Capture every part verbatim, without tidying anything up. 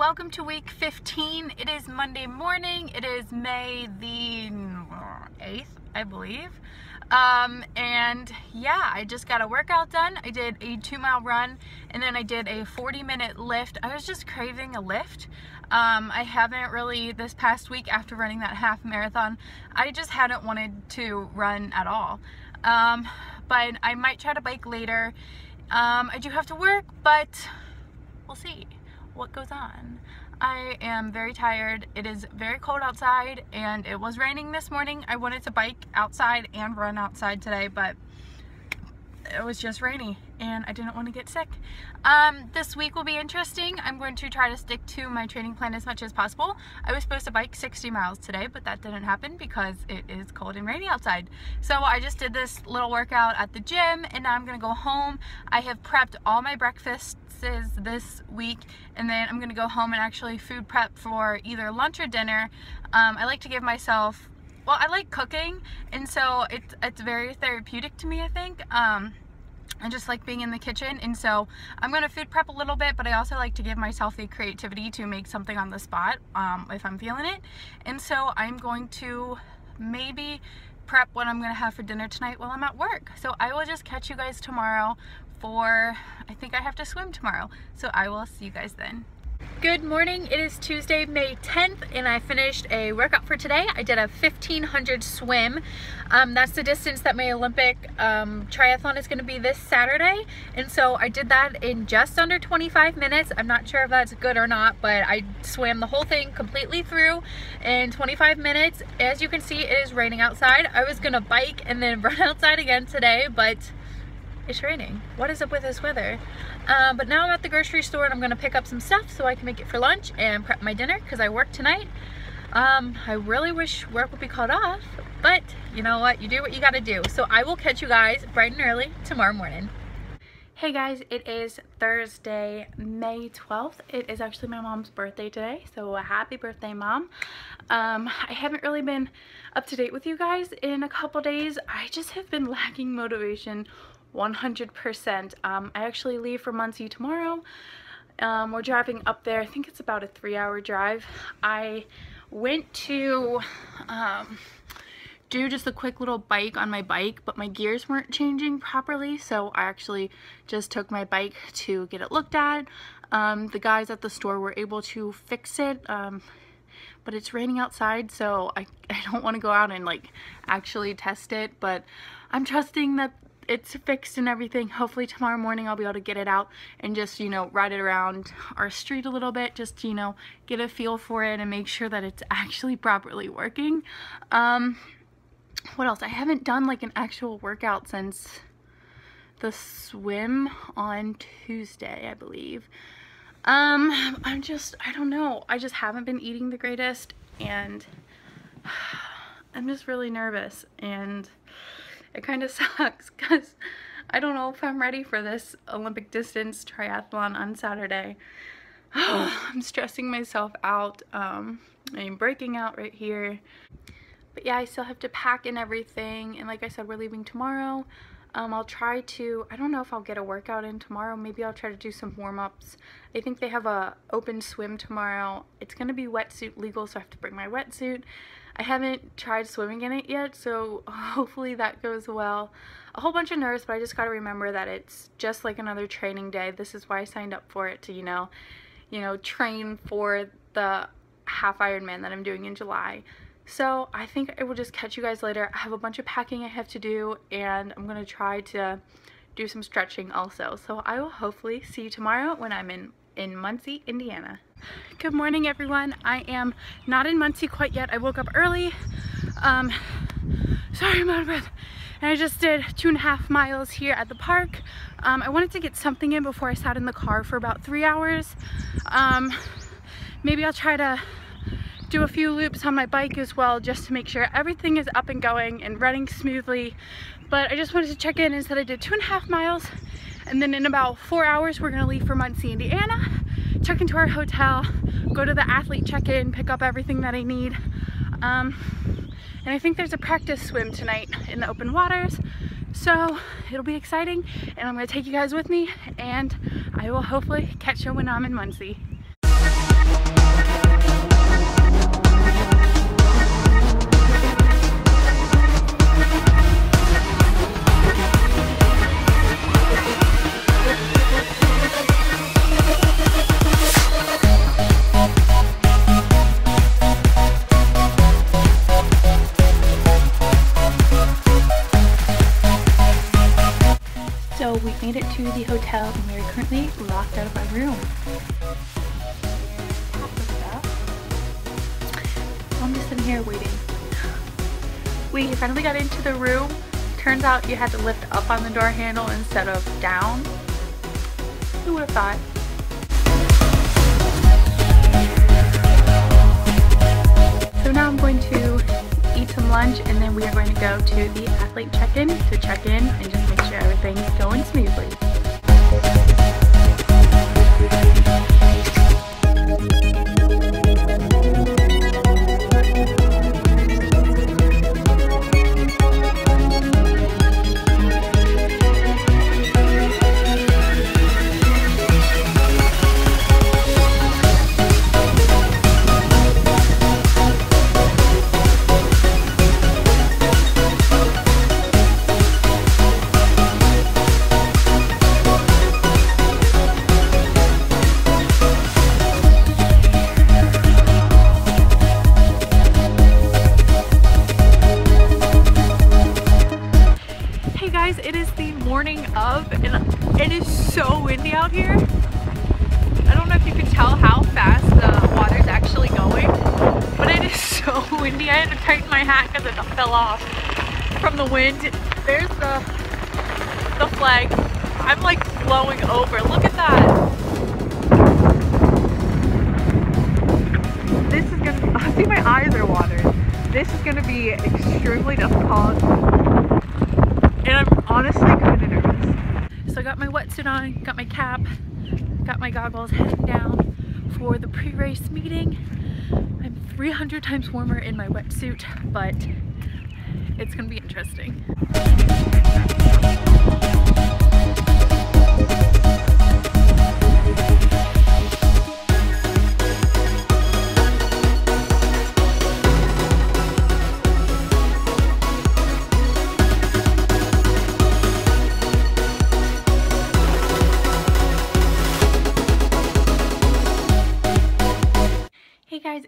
Welcome to week fifteen. It is Monday morning. It is May the eighth, I believe. Um, and yeah, I just got a workout done. I did a two mile run and then I did a forty minute lift. I was just craving a lift. Um, I haven't really, this past week after running that half marathon, I just hadn't wanted to run at all. Um, but I might try to bike later. Um, I do have to work, but we'll see what goes on. I am very tired. It is very cold outside and it was raining this morning. I wanted to bike outside and run outside today, but it was just rainy and I didn't want to get sick. Um, this week will be interesting. I'm going to try to stick to my training plan as much as possible. I was supposed to bike sixty miles today, but that didn't happen because it is cold and rainy outside. So I just did this little workout at the gym and now I'm gonna go home. I have prepped all my breakfasts this week and then I'm gonna go home and actually food prep for either lunch or dinner. Um, I like to give myself, well, I like cooking, and so it's, it's very therapeutic to me, I think. Um, I just like being in the kitchen, and so I'm gonna food prep a little bit, but I also like to give myself the creativity to make something on the spot um, if I'm feeling it. And so I'm going to maybe prep what I'm gonna have for dinner tonight while I'm at work. So I will just catch you guys tomorrow for, I think I have to swim tomorrow, so I will see you guys then. Good morning, it is Tuesday, May tenth, and I finished a workout for today. I did a fifteen hundred swim. Um, that's the distance that my Olympic um, triathlon is gonna be this Saturday. And so I did that in just under twenty-five minutes. I'm not sure if that's good or not, but I swam the whole thing completely through in twenty-five minutes. As you can see, it is raining outside. I was gonna bike and then run outside again today, but it's raining. What is up with this weather? Uh, but now I'm at the grocery store and I'm gonna pick up some stuff so I can make it for lunch and prep my dinner because I work tonight. Um, I really wish work would be called off, but you know what? You do what you gotta do. So I will catch you guys bright and early tomorrow morning. Hey guys, it is Thursday, May twelfth. It is actually my mom's birthday today, so happy birthday, Mom. Um, I haven't really been up to date with you guys in a couple days. I just have been lacking motivation one hundred percent. Um, I actually leave for Muncie tomorrow. Um, we're driving up there. I think it's about a three hour drive. I went to um, do just a quick little bike on my bike, but my gears weren't changing properly, so I actually just took my bike to get it looked at. Um, the guys at the store were able to fix it. Um, but it's raining outside, so I, I don't want to go out and like actually test it, but I'm trusting that it's fixed and everything. Hopefully tomorrow morning I'll be able to get it out and just, you know, ride it around our street a little bit, just, you know, get a feel for it and make sure that it's actually properly working. Um, what else? I haven't done like an actual workout since the swim on Tuesday, I believe. Um, I'm just, I don't know. I just haven't been eating the greatest and I'm just really nervous, and it kind of sucks because I don't know if I'm ready for this Olympic distance triathlon on Saturday. Oh, I'm stressing myself out. Um, I'm breaking out right here. But yeah, I still have to pack and everything. And like I said, we're leaving tomorrow. Um, I'll try to, I don't know if I'll get a workout in tomorrow. Maybe I'll try to do some warm-ups. I think they have a open swim tomorrow. It's going to be wetsuit legal, so I have to bring my wetsuit. I haven't tried swimming in it yet, so hopefully that goes well. A whole bunch of nerves, but I just got to remember that it's just like another training day. This is why I signed up for it, to, you know, you know, train for the Half Ironman that I'm doing in July. So I think I will just catch you guys later. I have a bunch of packing I have to do, and I'm going to try to do some stretching also. So I will hopefully see you tomorrow when I'm in, in Muncie, Indiana. Good morning, everyone. I am not in Muncie quite yet. I woke up early. Um, sorry, I'm out of breath. And I just did two and a half miles here at the park. Um, I wanted to get something in before I sat in the car for about three hours. Um, maybe I'll try to do a few loops on my bike as well, just to make sure everything is up and going and running smoothly. But I just wanted to check in and said I did two and a half miles, and then in about four hours we're gonna leave for Muncie, Indiana, check into our hotel, go to the athlete check-in, pick up everything that I need. Um, and I think there's a practice swim tonight in the open waters, so it'll be exciting, and I'm gonna take you guys with me, and I will hopefully catch you when I'm in Muncie. to the hotel, and we are currently locked out of our room. I'm just sitting here waiting. We finally got into the room. Turns out you had to lift up on the door handle instead of down. Who would have thought? So now I'm going to eat some lunch, and then we are going to go to the athlete check-in to check in and just make sure everything's going smoothly. It is the morning of, and it is so windy out here. I don't know if you can tell how fast the water's actually going, but it is so windy. I had to tighten my hat because it fell off from the wind. There's the, the flag. I'm like blowing over. Look at that. This is gonna be, I think my eyes are watering. This is gonna be extremely difficult. And I'm honestly kind of nervous. So I got my wetsuit on, got my cap, got my goggles, heading down for the pre-race meeting. I'm three hundred times warmer in my wetsuit, but it's gonna be interesting.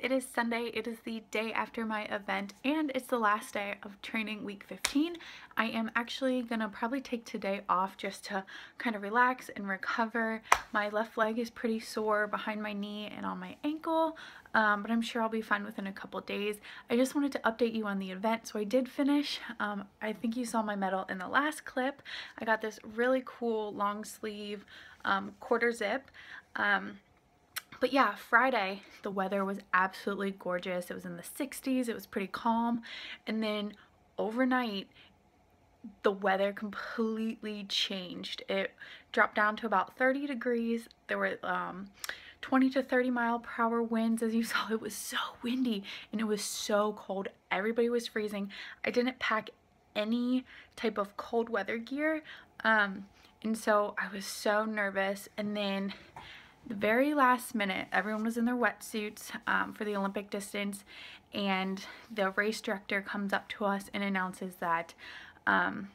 It is Sunday. It is the day after my event, and it's the last day of training week fifteen. I am actually gonna probably take today off just to kind of relax and recover. My left leg is pretty sore behind my knee and on my ankle, um, but I'm sure I'll be fine within a couple days. I just wanted to update you on the event. So I did finish. Um, I think you saw my medal in the last clip. I got this really cool long sleeve um, quarter zip. Um, But yeah, Friday, the weather was absolutely gorgeous. It was in the sixties, it was pretty calm. And then overnight, the weather completely changed. It dropped down to about thirty degrees. There were um, twenty to thirty mile per hour winds, as you saw. It was so windy and it was so cold. Everybody was freezing. I didn't pack any type of cold weather gear. Um, and so I was so nervous. And then the very last minute, everyone was in their wetsuits um, for the Olympic distance, and the race director comes up to us and announces that um,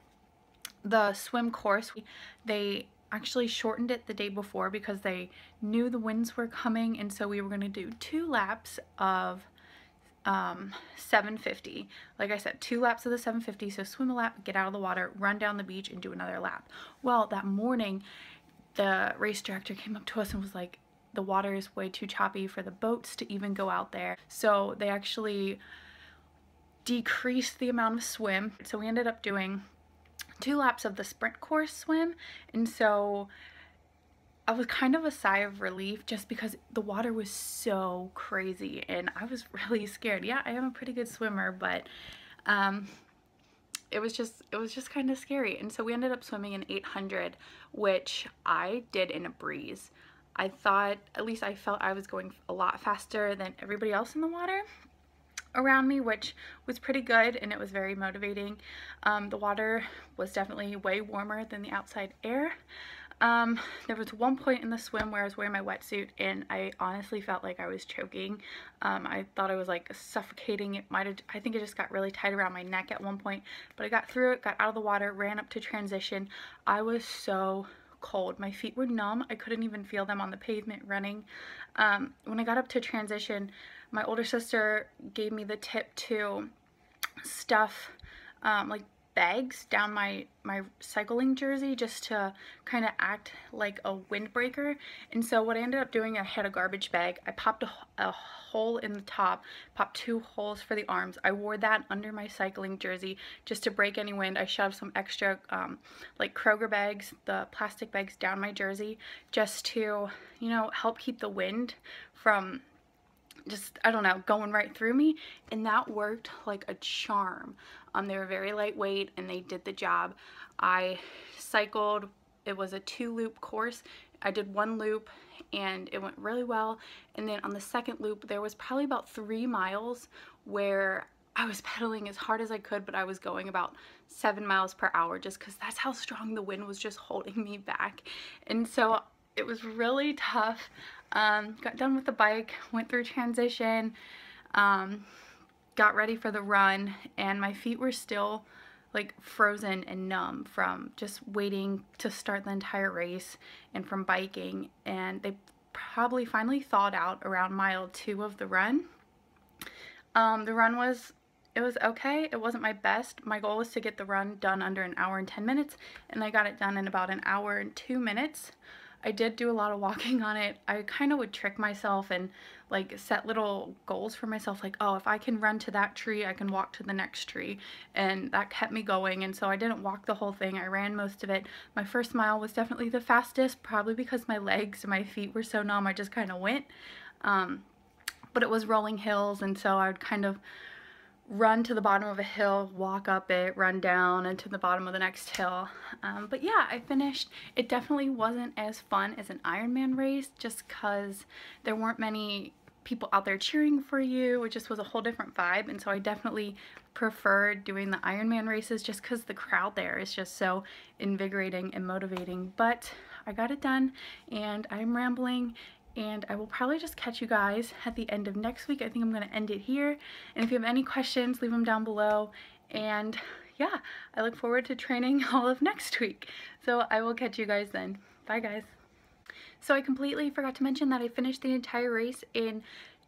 the swim course, they actually shortened it the day before because they knew the winds were coming, and so we were going to do two laps of um, seven fifty. Like I said, two laps of the seven fifty, so swim a lap, get out of the water, run down the beach, and do another lap. Well, that morning, the race director came up to us and was like, the water is way too choppy for the boats to even go out there. So they actually decreased the amount of swim. So we ended up doing two laps of the sprint course swim. And so I was kind of a sigh of relief just because the water was so crazy and I was really scared. Yeah, I am a pretty good swimmer, but um, It was just, it was just kind of scary. And so we ended up swimming in eight hundred, which I did in a breeze. I thought, at least I felt I was going a lot faster than everybody else in the water around me, which was pretty good. And it was very motivating. Um, the water was definitely way warmer than the outside air. Um, there was one point in the swim where I was wearing my wetsuit and I honestly felt like I was choking. Um, I thought I was like suffocating. It might have, I think it just got really tight around my neck at one point, but I got through it, got out of the water, ran up to transition. I was so cold. My feet were numb. I couldn't even feel them on the pavement running. Um, when I got up to transition, my older sister gave me the tip to stuff, um, like bags down my, my cycling jersey just to kind of act like a windbreaker. And so what I ended up doing, I had a garbage bag. I popped a, a hole in the top, popped two holes for the arms. I wore that under my cycling jersey just to break any wind. I shoved some extra um, like Kroger bags, the plastic bags down my jersey just to, you know, help keep the wind from just, I don't know, going right through me, and that worked like a charm. Um, they were very lightweight and they did the job. I cycled, it was a two loop course. I did one loop and it went really well, and then on the second loop there was probably about three miles where I was pedaling as hard as I could, but I was going about seven miles per hour just because that's how strong the wind was just holding me back. And so it was really tough. Um, got done with the bike, went through transition, um, got ready for the run, and my feet were still like frozen and numb from just waiting to start the entire race and from biking, and they probably finally thawed out around mile two of the run. Um, the run was, it was okay. It wasn't my best. My goal was to get the run done under an hour and ten minutes, and I got it done in about an hour and two minutes. I did do a lot of walking on it. I kind of would trick myself and like set little goals for myself, like, oh, if I can run to that tree, I can walk to the next tree, and that kept me going. And so I didn't walk the whole thing. I ran most of it. My first mile was definitely the fastest, probably because my legs and my feet were so numb. I just kind of went, um, but it was rolling hills, and so I would kind of run to the bottom of a hill, walk up it, run down and to the bottom of the next hill. Um, but yeah, I finished. It definitely wasn't as fun as an Ironman race just because there weren't many people out there cheering for you. It just was a whole different vibe, and so I definitely preferred doing the Ironman races just because the crowd there is just so invigorating and motivating. But I got it done, and I'm rambling, and I will probably just catch you guys at the end of next week. I think I'm going to end it here. And if you have any questions, leave them down below. And yeah, I look forward to training all of next week. So I will catch you guys then. Bye, guys. So I completely forgot to mention that I finished the entire race in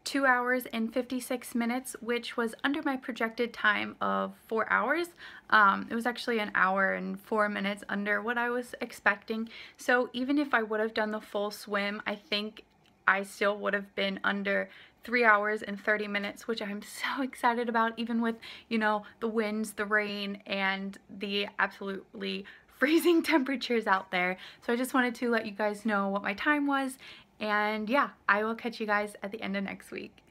two hours and fifty-six minutes, which was under my projected time of four hours. Um, it was actually an hour and four minutes under what I was expecting. So even if I would have done the full swim, I think I still would have been under three hours and thirty minutes, which I'm so excited about, even with, you know, the winds, the rain, and the absolutely freezing temperatures out there. So I just wanted to let you guys know what my time was, and yeah, I will catch you guys at the end of next week.